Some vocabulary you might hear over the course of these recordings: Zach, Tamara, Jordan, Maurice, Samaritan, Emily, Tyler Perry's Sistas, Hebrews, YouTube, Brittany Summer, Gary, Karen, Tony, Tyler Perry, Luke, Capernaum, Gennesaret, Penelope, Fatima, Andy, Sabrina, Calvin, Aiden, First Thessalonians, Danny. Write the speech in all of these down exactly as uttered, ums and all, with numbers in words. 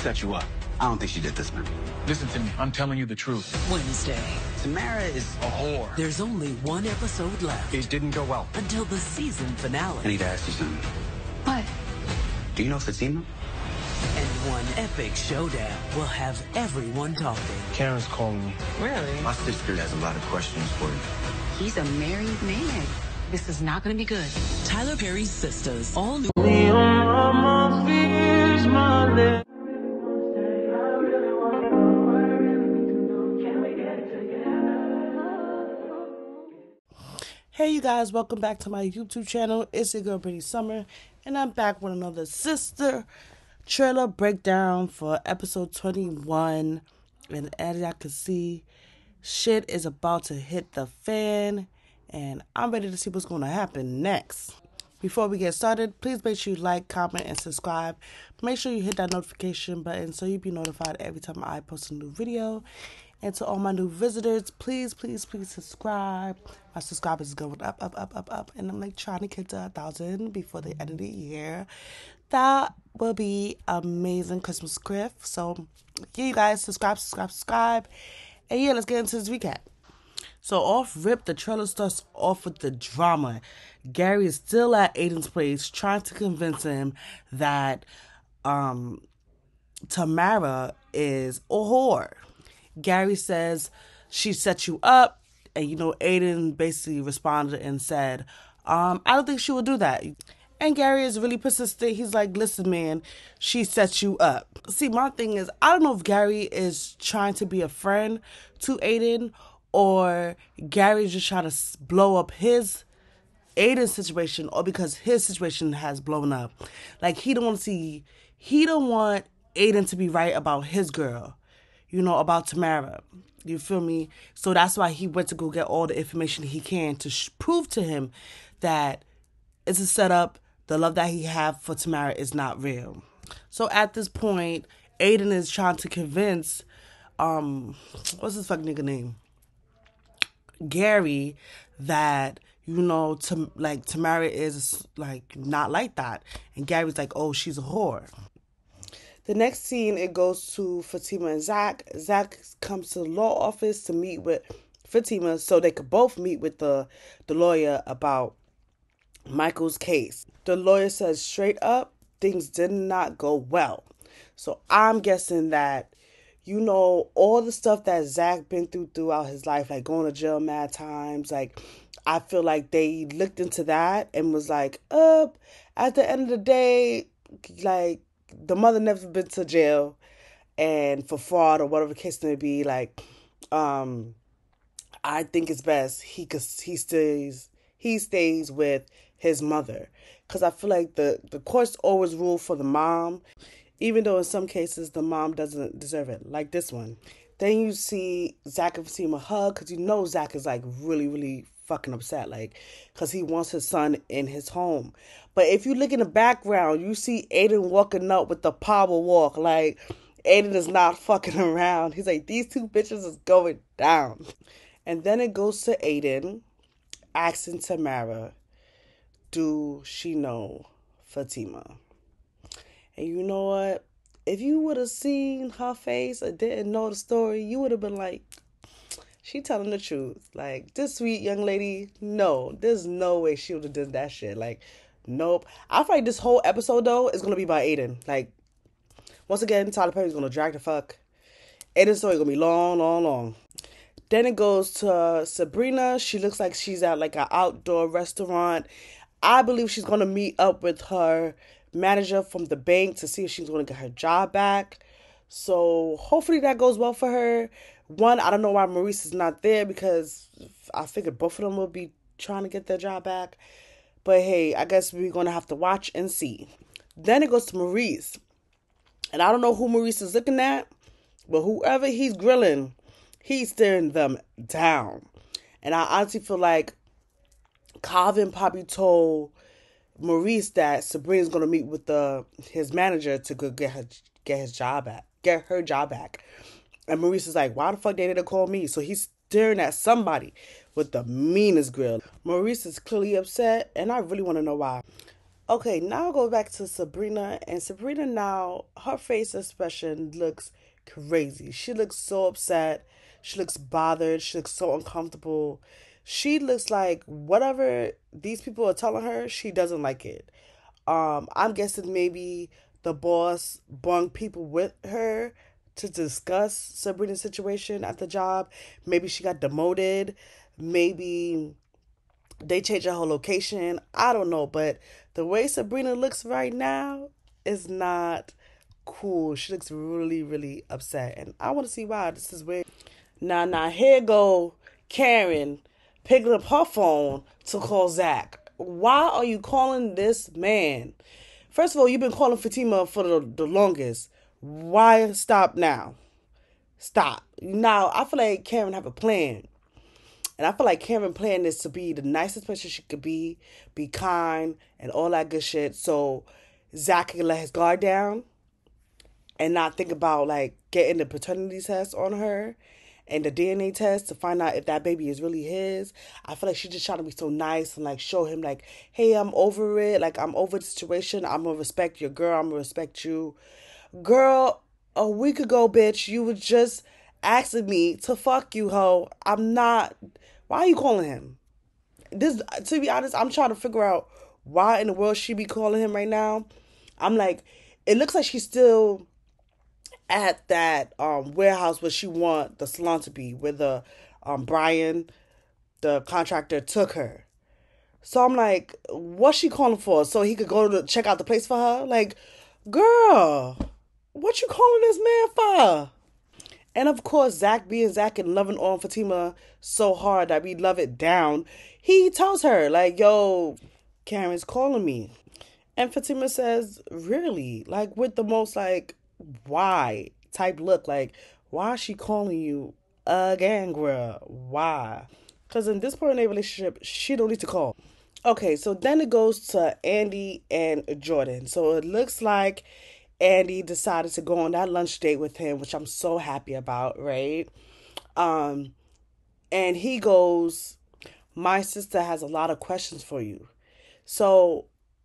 set you up. I don't think she did this, man. Listen to me. I'm telling you the truth. Wednesday. Tamara is a whore. There's only one episode left. It didn't go well. Until the season finale. I need to ask you something. What? Do you know Fatima? And one epic showdown will have everyone talking. Karen's calling me. Really? My sister has a lot of questions for you. He's a married man. This is not going to be good. Tyler Perry's Sistas. All new. Hey you guys, welcome back to my YouTube channel. It's your girl Brittany Summer, and I'm back with another sister trailer breakdown for episode twenty-one. And as y'all can see, shit is about to hit the fan, and I'm ready to see what's going to happen next. Before we get started, please make sure you like, comment, and subscribe. Make sure you hit that notification button so you'll be notified every time I post a new video. And to all my new visitors, please, please, please subscribe. My subscribers is going up, up, up, up, up. And I'm like trying to get to a thousand before the end of the year. That will be amazing Christmas gift. So, yeah, you guys, subscribe, subscribe, subscribe. And yeah, let's get into this recap. So, off rip, the trailer starts off with the drama. Gary is still at Aiden's place trying to convince him that um, Tamara is a whore. Gary says, she set you up. And, you know, Aiden basically responded and said, um, I don't think she will do that. And Gary is really persistent. He's like, listen, man, she set you up. See, my thing is, I don't know if Gary is trying to be a friend to Aiden or Gary's just trying to blow up his Aiden's situation, or because his situation has blown up. Like, he don't want to see, he don't want Aiden to be right about his girl. You know, about Tamara. You feel me? So that's why he went to go get all the information he can to sh prove to him that it's a setup. The love that he have for Tamara is not real. So at this point, Aiden is trying to convince, um, what's his fucking nigga name? Gary, that, you know, to, like Tamara is like not like that. And Gary's like, oh, she's a whore. The next scene, it goes to Fatima and Zach. Zach comes to the law office to meet with Fatima so they could both meet with the, the lawyer about Michael's case. The lawyer says straight up, things did not go well. So I'm guessing that, you know, all the stuff that Zach been through throughout his life, like going to jail mad times, like, I feel like they looked into that and was like, uh, at the end of the day, like, the mother never been to jail and for fraud or whatever case may be, like, um, I think it's best he cause he stays, he stays with his mother. Cause I feel like the, the courts always rule for the mom, even though in some cases the mom doesn't deserve it, like this one. Then you see Zach and Fatima hug, cause you know Zach is like really, really fucking upset, like, because he wants his son in his home. But if you look in the background, you see Aiden walking up with the power walk. Like, Aiden is not fucking around. He's like, these two bitches is going down. And then it goes to Aiden asking Tamara, do she know Fatima? And you know what? If you would have seen her face or didn't know the story, you would have been like, she telling the truth. Like, this sweet young lady, no. There's no way she would have done that shit. Like, nope. I feel like this whole episode, though, is going to be by Aiden. Like, once again, Tyler Perry's going to drag the fuck. Aiden's story going to be long, long, long. Then it goes to Sabrina. She looks like she's at, like, an outdoor restaurant. I believe she's going to meet up with her manager from the bank to see if she's going to get her job back. So, hopefully that goes well for her. One, I don't know why Maurice is not there, because I figured both of them will be trying to get their job back. But hey, I guess we're going to have to watch and see. Then it goes to Maurice. And I don't know who Maurice is looking at, but whoever he's grilling, he's staring them down. And I honestly feel like Calvin probably told Maurice that Sabrina's going to meet with the his manager to go get her, get his job back, get her job back. And Maurice is like, why the fuck they didn't call me? So he's staring at somebody with the meanest grill. Maurice is clearly upset, and I really want to know why. Okay, now I'll go back to Sabrina, and Sabrina now, her face expression looks crazy. She looks so upset. She looks bothered. She looks so uncomfortable. She looks like whatever these people are telling her, she doesn't like it. Um, I'm guessing maybe the boss brought people with her to discuss Sabrina's situation at the job. Maybe she got demoted. Maybe they changed her whole location. I don't know, but the way Sabrina looks right now is not cool. She looks really, really upset, and I want to see why. This is weird. Now, now, here go Karen picking up her phone to call Zach. Why are you calling this man? First of all, you've been calling Fatima for the, the longest. Why stop now? Stop. Now, I feel like Karen have a plan. And I feel like Karen planned this to be the nicest person she could be, be kind, and all that good shit, so Zach can let his guard down and not think about, like, getting the paternity test on her and the D N A test to find out if that baby is really his. I feel like she just trying to be so nice and, like, show him, like, hey, I'm over it. Like, I'm over the situation. I'm going to respect your girl. I'm going to respect you. Girl, a week ago, bitch, you were just asking me to fuck you, hoe. I'm not... Why are you calling him? This, to be honest, I'm trying to figure out why in the world she be calling him right now. I'm like, it looks like she's still at that um, warehouse where she want the salon to be, where the um, Brian, the contractor, took her. So I'm like, what's she calling for? So he could go to check out the place for her? Like, girl, what you calling this man for? And, of course, Zach being Zach and loving on Fatima so hard that we love it down, he tells her, like, yo, Karen's calling me. And Fatima says, really? Like, with the most, like, why type look. Like, why is she calling you again, girl? Why? Because in this point in their relationship, she don't need to call. Okay, so then it goes to Andy and Jordan. So it looks like Andy decided to go on that lunch date with him, which I'm so happy about, right? Um, and he goes, my sister has a lot of questions for you. So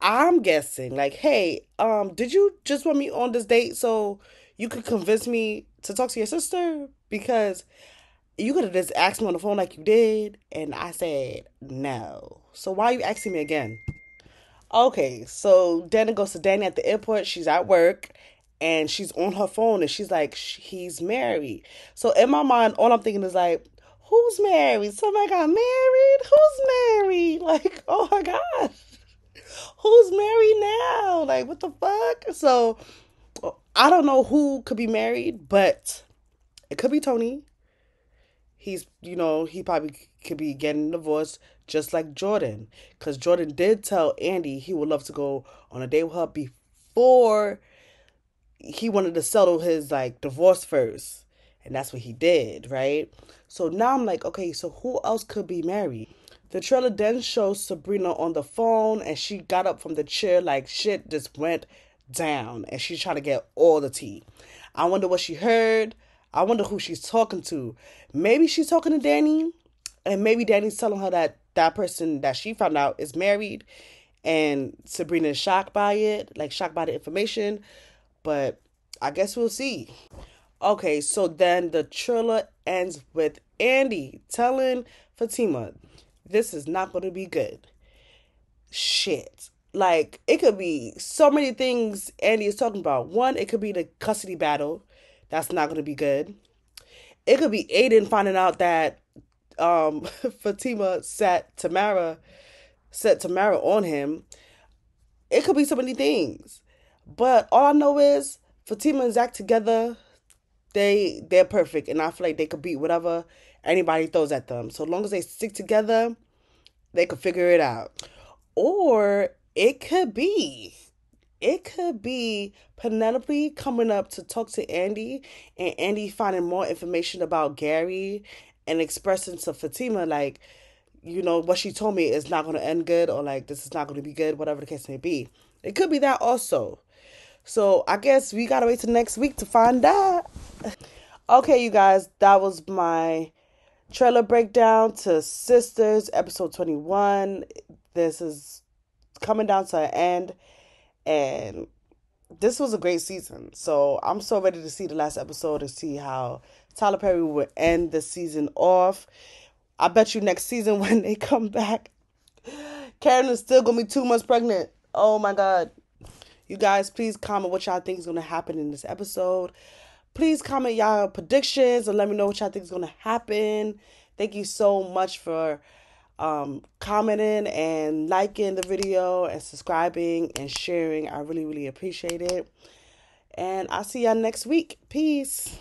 I'm guessing, like, hey, um, did you just want me on this date so you could convince me to talk to your sister? Because you could have just asked me on the phone like you did, and I said no. So why are you asking me again? Okay, so Danny goes to Danny at the airport. She's at work, and she's on her phone, and she's like, he's married. So in my mind, all I'm thinking is like, who's married? Somebody got married? Who's married? Like, oh, my gosh. Who's married now? Like, what the fuck? So I don't know who could be married, but it could be Tony. He's, you know, he probably could be getting divorced, just like Jordan, because Jordan did tell Andy he would love to go on a date with her before he wanted to settle his, like, divorce first, and that's what he did, right? So now I'm like, okay, so who else could be married? The trailer then shows Sabrina on the phone, and she got up from the chair like shit just went down, and she's trying to get all the tea. I wonder what she heard. I wonder who she's talking to. Maybe she's talking to Danny, and maybe Danny's telling her that that person that she found out is married, and Sabrina's shocked by it, like shocked by the information, but I guess we'll see. Okay, so then the trailer ends with Andy telling Fatima, this is not going to be good. Shit. Like, it could be so many things Andy is talking about. One, it could be the custody battle. That's not going to be good. It could be Aiden finding out that um, Fatima sat Tamara, set Tamara on him. It could be so many things. But all I know is Fatima and Zach together, they, they're perfect. And I feel like they could beat whatever anybody throws at them. So as long as they stick together, they could figure it out. Or it could be, it could be Penelope coming up to talk to Andy, and Andy finding more information about Gary and expressing to Fatima, like, you know, what she told me is not going to end good, or like, this is not going to be good, whatever the case may be. It could be that also. So I guess we got to wait till next week to find out. Okay, you guys, that was my trailer breakdown to Sisters, episode twenty-one. This is coming down to an end, and this was a great season. So I'm so ready to see the last episode and see how Tyler Perry will end the season off. I bet you next season when they come back, Karen is still going to be two months pregnant. Oh, my God. You guys, please comment what y'all think is going to happen in this episode. Please comment y'all predictions and let me know what y'all think is going to happen. Thank you so much for um, commenting and liking the video and subscribing and sharing. I really, really appreciate it. And I'll see y'all next week. Peace.